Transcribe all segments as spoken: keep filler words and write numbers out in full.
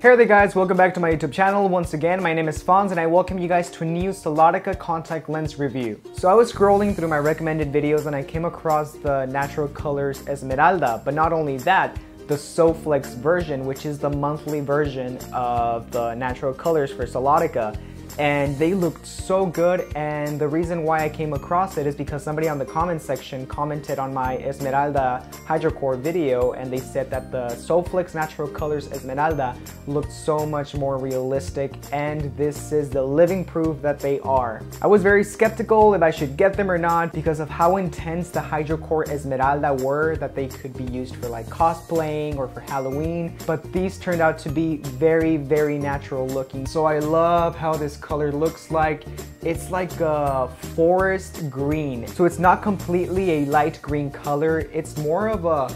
Hey there guys, welcome back to my YouTube channel once again. My name is FONZ and I welcome you guys to a new Solotica contact lens review. So I was scrolling through my recommended videos and I came across the Natural Colors Esmeralda, but not only that, the SoFlex version, which is the monthly version of the Natural Colors for Solotica. And they looked so good, and the reason why I came across it is because somebody on the comment section commented on my Esmeralda Hidrocor video, and they said that the SoFlex Natural Colors Esmeralda looked so much more realistic, and this is the living proof that they are. I was very skeptical if I should get them or not because of how intense the Hidrocor Esmeralda were, that they could be used for like cosplaying or for Halloween, but these turned out to be very, very natural looking. So I love how this color looks like. It's like a forest green. So it's not completely a light green color. It's more of a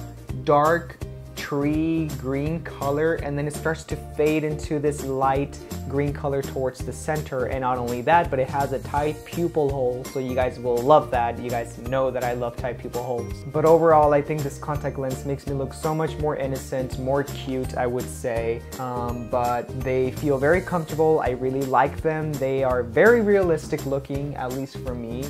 dark tree green color, and then it starts to fade into this light green color towards the center. And not only that, but it has a tight pupil hole, so you guys will love that. You guys know that I love tight pupil holes. But overall, I think this contact lens makes me look so much more innocent, more cute, I would say. Um, but they feel very comfortable. I really like them. They are very realistic looking, at least for me.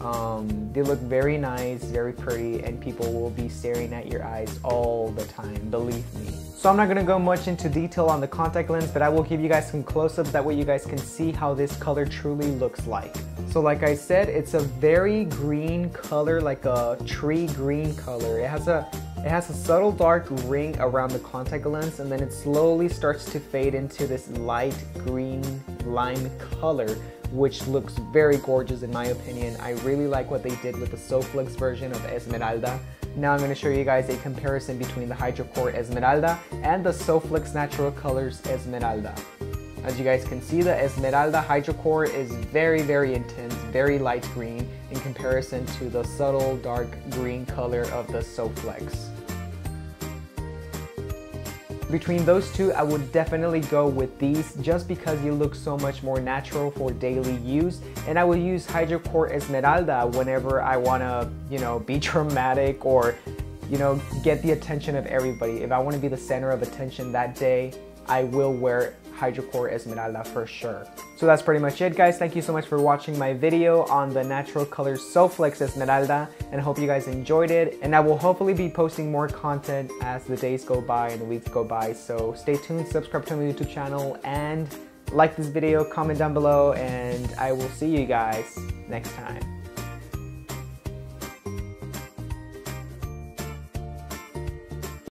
Um, they look very nice, very pretty, and people will be staring at your eyes all the time, believe me. So I'm not going to go much into detail on the contact lens, but I will give you guys some close-ups, that way you guys can see how this color truly looks like. So like I said, it's a very green color, like a tree green color. It has a It has a subtle dark ring around the contact lens, and then it slowly starts to fade into this light green lime color, which looks very gorgeous in my opinion. I really like what they did with the SoFlex version of Esmeralda. Now I'm going to show you guys a comparison between the Hidrocor Esmeralda and the SoFlex Natural Colors Esmeralda. As you guys can see, the Esmeralda Hidrocor is very, very intense, very light green in comparison to the subtle dark green color of the SoFlex. Between those two, I would definitely go with these just because they look so much more natural for daily use, and I will use Hidrocor Esmeralda whenever I want to, you know, be dramatic or, you know, get the attention of everybody. If I want to be the center of attention that day, I will wear Hidrocor Esmeralda for sure. So that's pretty much it guys. Thank you so much for watching my video on the Natural Colors SoFlex Esmeralda, and hope you guys enjoyed it, and I will hopefully be posting more content as the days go by and the weeks go by. So stay tuned, subscribe to my YouTube channel, and like this video, comment down below, and I will see you guys next time.